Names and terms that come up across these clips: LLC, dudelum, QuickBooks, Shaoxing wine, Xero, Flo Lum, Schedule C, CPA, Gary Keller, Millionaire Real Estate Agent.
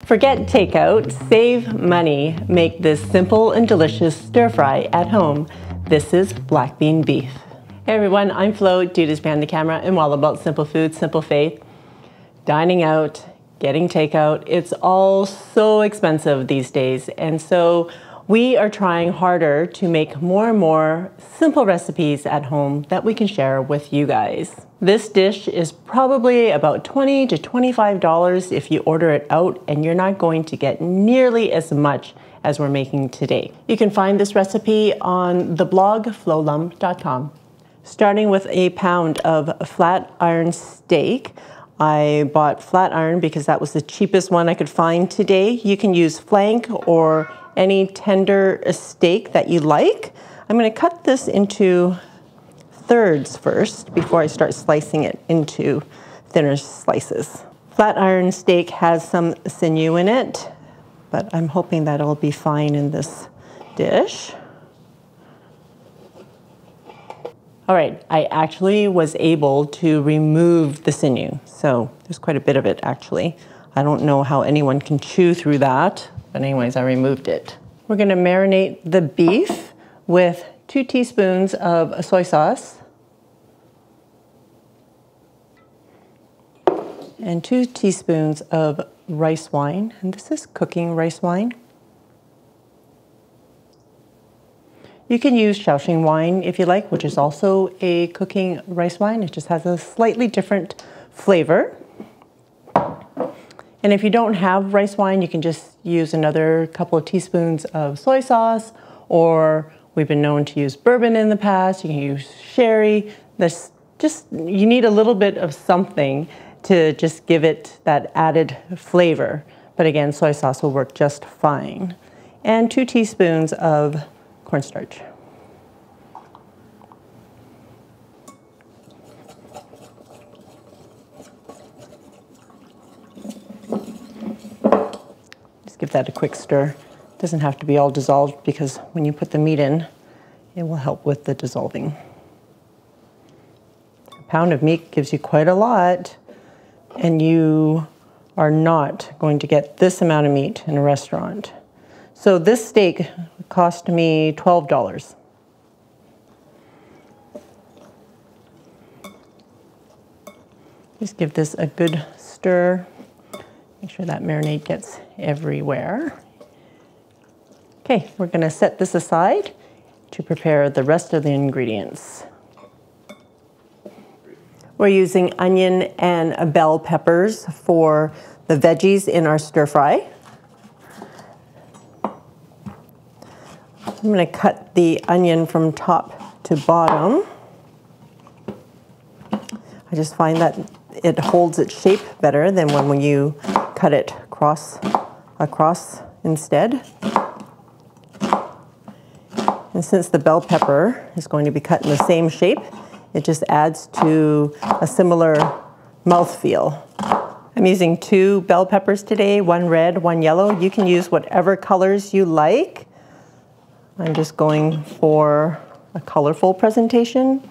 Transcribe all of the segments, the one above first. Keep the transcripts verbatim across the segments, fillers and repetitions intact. Forget takeout, save money, make this simple and delicious stir fry at home. This is black bean beef. Hey everyone, I'm Flo, dude is behind the camera, and all about simple food, simple faith. Dining out, getting takeout, it's all so expensive these days. And so we are trying harder to make more and more simple recipes at home that we can share with you guys. This dish is probably about twenty to twenty-five dollars if you order it out, and you're not going to get nearly as much as we're making today. You can find this recipe on the blog flo lum dot com. Starting with a pound of flat iron steak. I bought flat iron because that was the cheapest one I could find today. You can use flank or any tender steak that you like. I'm gonna cut this into thirds first before I start slicing it into thinner slices. Flat iron steak has some sinew in it, but I'm hoping that it'll be fine in this dish. All right, I actually was able to remove the sinew, so there's quite a bit of it actually. I don't know how anyone can chew through that, but anyways, I removed it. We're gonna marinate the beef with two teaspoons of soy sauce and two teaspoons of rice wine, and this is cooking rice wine. You can use Shaoxing wine if you like, which is also a cooking rice wine. It just has a slightly different flavor. And if you don't have rice wine, you can just use another couple of teaspoons of soy sauce, or we've been known to use bourbon in the past. You can use sherry. There's just, you need a little bit of something to just give it that added flavor. But again, soy sauce will work just fine. And two teaspoons of cornstarch. Just give that a quick stir. Doesn't have to be all dissolved, because when you put the meat in, it will help with the dissolving. A pound of meat gives you quite a lot, and you are not going to get this amount of meat in a restaurant. So this steak cost me twelve dollars. Just give this a good stir. Make sure that marinade gets everywhere. Okay, we're gonna set this aside to prepare the rest of the ingredients. We're using onion and bell peppers for the veggies in our stir fry. I'm gonna cut the onion from top to bottom. I just find that it holds its shape better than when you cut it across, across instead. And since the bell pepper is going to be cut in the same shape, it just adds to a similar mouthfeel. I'm using two bell peppers today, one red, one yellow. You can use whatever colors you like. I'm just going for a colorful presentation,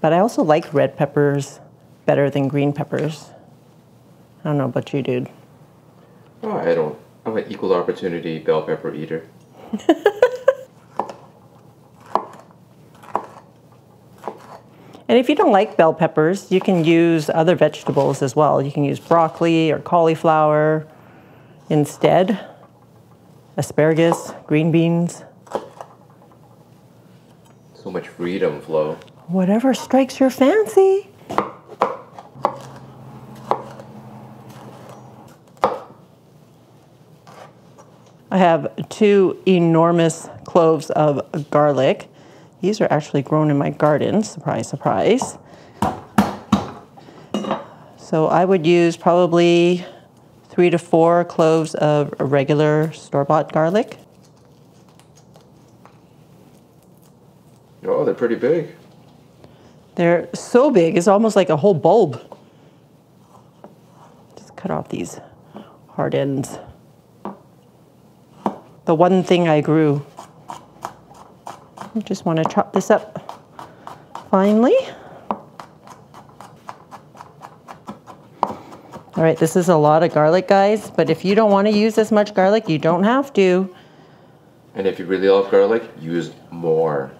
but I also like red peppers better than green peppers. I don't know about you, dude. Oh, I don't. I'm an equal opportunity bell pepper eater. And if you don't like bell peppers, you can use other vegetables as well. You can use broccoli or cauliflower instead, asparagus, green beans. So much freedom, Flo. Whatever strikes your fancy. I have two enormous cloves of garlic. These are actually grown in my garden, surprise, surprise. So I would use probably three to four cloves of regular store-bought garlic. Oh, they're pretty big. They're so big, it's almost like a whole bulb. Just cut off these hard ends. The one thing I grew. You just want to chop this up finely. All right, this is a lot of garlic, guys, but if you don't want to use as much garlic, you don't have to. And if you really love garlic, use more.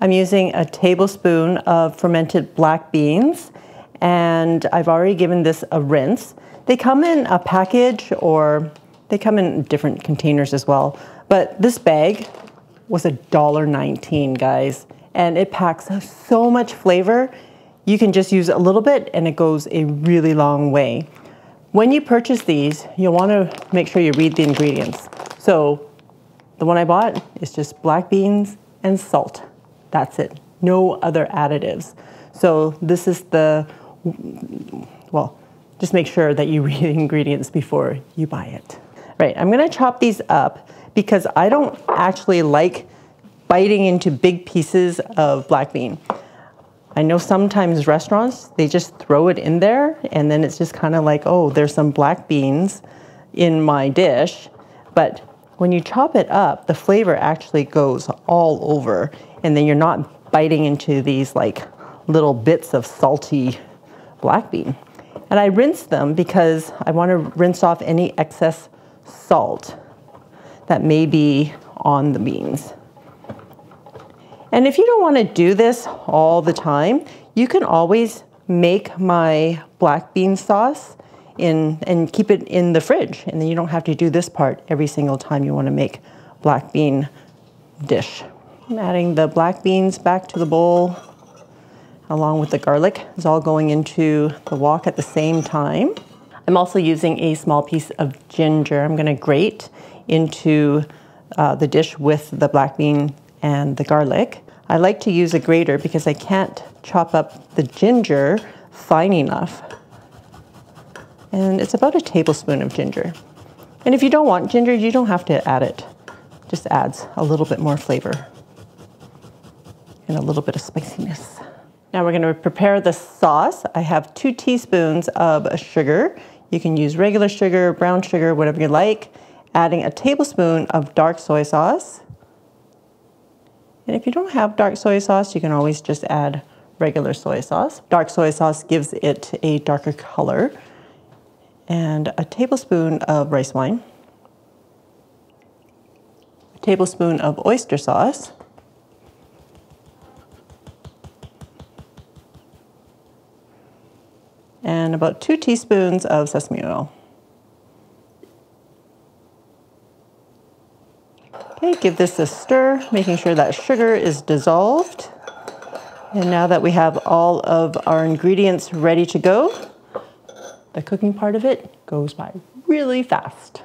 I'm using a tablespoon of fermented black beans, and I've already given this a rinse. They come in a package, or they come in different containers as well, but this bag was a dollar nineteen, guys, and it packs so much flavor. You can just use a little bit and it goes a really long way. When you purchase these, you'll want to make sure you read the ingredients. So the one I bought is just black beans and salt. That's it, no other additives. So this is the, well, just make sure that you read the ingredients before you buy it. Right, I'm gonna chop these up because I don't actually like biting into big pieces of black bean. I know sometimes restaurants, they just throw it in there and then it's just kind of like, oh, there's some black beans in my dish. But when you chop it up, the flavor actually goes all over and then you're not biting into these like little bits of salty black bean. And I rinse them because I want to rinse off any excess salt that may be on the beans. And if you don't want to do this all the time, you can always make my black bean sauce in and keep it in the fridge. And then you don't have to do this part every single time you want to make black bean dish. I'm adding the black beans back to the bowl along with the garlic. It's all going into the wok at the same time. I'm also using a small piece of ginger. I'm going to grate into uh, the dish with the black bean and the garlic. I like to use a grater because I can't chop up the ginger fine enough. And it's about a tablespoon of ginger. And if you don't want ginger, you don't have to add it. It just adds a little bit more flavor and a little bit of spiciness. Now we're gonna prepare the sauce. I have two teaspoons of sugar. You can use regular sugar, brown sugar, whatever you like. Adding a tablespoon of dark soy sauce. And if you don't have dark soy sauce, you can always just add regular soy sauce. Dark soy sauce gives it a darker color. And a tablespoon of rice wine. A tablespoon of oyster sauce. And about two teaspoons of sesame oil. Okay, give this a stir, making sure that sugar is dissolved. And now that we have all of our ingredients ready to go, the cooking part of it goes by really fast.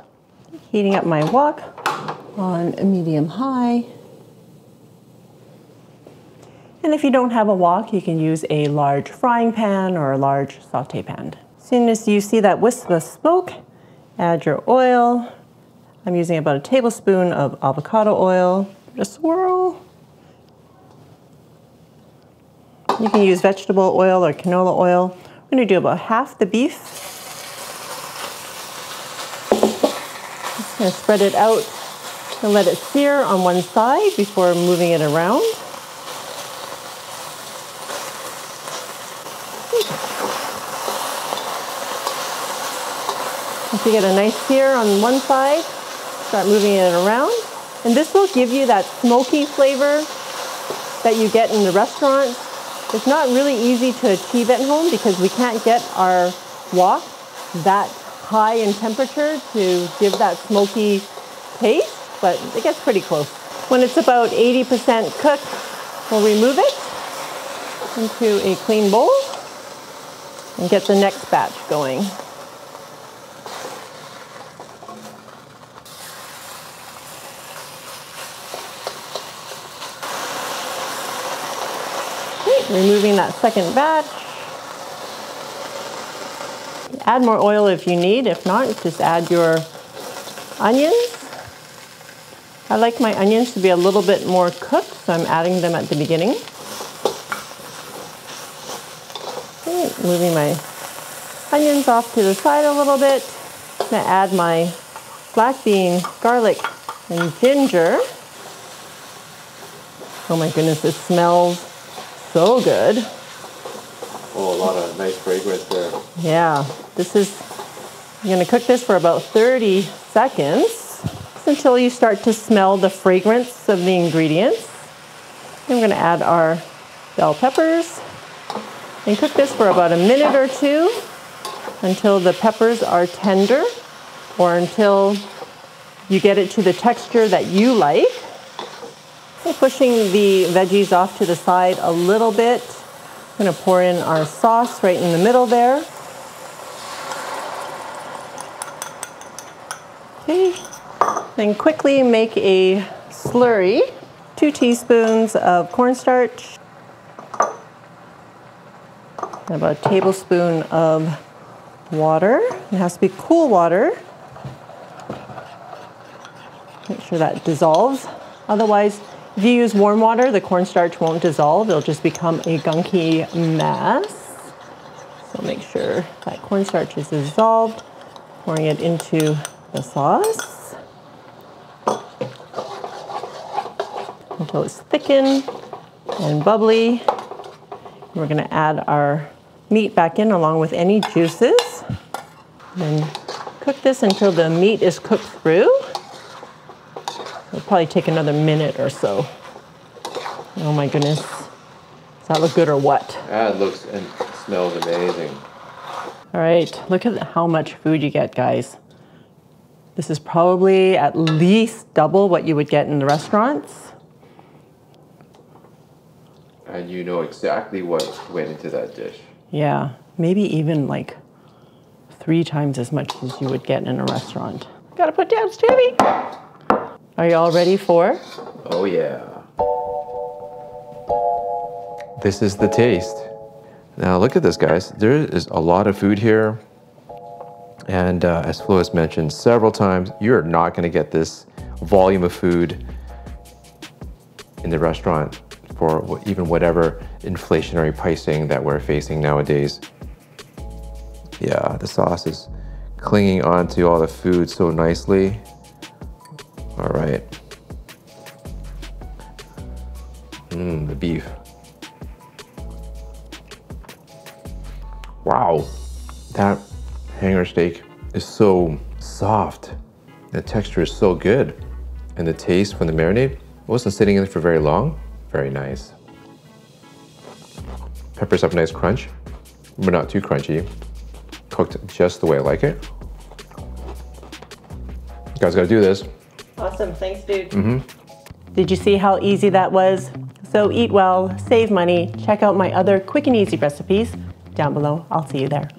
Heating up my wok on medium-high. And if you don't have a wok, you can use a large frying pan or a large saute pan. As soon as you see that wisp of smoke, add your oil. I'm using about a tablespoon of avocado oil. Just swirl. You can use vegetable oil or canola oil. I'm gonna do about half the beef. Just gonna spread it out and let it sear on one side before moving it around. Once you get a nice sear on one side, start moving it around. And this will give you that smoky flavor that you get in the restaurant. It's not really easy to achieve at home because we can't get our wok that high in temperature to give that smoky taste, but it gets pretty close. When it's about eighty percent cooked, we'll remove it into a clean bowl and get the next batch going. Removing that second batch. Add more oil if you need. If not, just add your onions. I like my onions to be a little bit more cooked, so I'm adding them at the beginning. Okay, moving my onions off to the side a little bit. I'm gonna add my black bean, garlic, and ginger. Oh my goodness, it smells so good. Oh, a lot of nice fragrance there. Yeah, this is, you're gonna cook this for about thirty seconds until you start to smell the fragrance of the ingredients. And we're gonna add our bell peppers and cook this for about a minute or two until the peppers are tender or until you get it to the texture that you like. So pushing the veggies off to the side a little bit. I'm gonna pour in our sauce right in the middle there. Okay, then quickly make a slurry. Two teaspoons of cornstarch, and about a tablespoon of water. It has to be cool water. Make sure that dissolves. Otherwise, if you use warm water, the cornstarch won't dissolve. It'll just become a gunky mass. So make sure that cornstarch is dissolved. Pouring it into the sauce until it's thickened and bubbly. We're gonna add our meat back in along with any juices. Then cook this until the meat is cooked through. It'll probably take another minute or so. Oh my goodness. Does that look good or what? That looks and smells amazing. All right, look at how much food you get, guys. This is probably at least double what you would get in the restaurants. And you know exactly what went into that dish. Yeah, maybe even like three times as much as you would get in a restaurant. Gotta put down, Stevie. Are you all ready for? Oh yeah. This is the taste. Now look at this, guys. There is a lot of food here. And uh, as Flo has mentioned several times, you're not gonna get this volume of food in the restaurant for even whatever inflationary pricing that we're facing nowadays. Yeah, the sauce is clinging onto all the food so nicely. All right. Mmm, the beef. Wow, that hanger steak is so soft. The texture is so good. And the taste from the marinade, it wasn't sitting in it for very long. Very nice. Peppers have a nice crunch, but not too crunchy. Cooked just the way I like it. You guys gotta do this. Awesome, thanks dude. Mm-hmm. Did you see how easy that was? So eat well, save money, check out my other quick and easy recipes down below. I'll see you there.